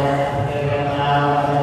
បញ្ញាបរិបត្តិ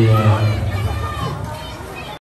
Yeah.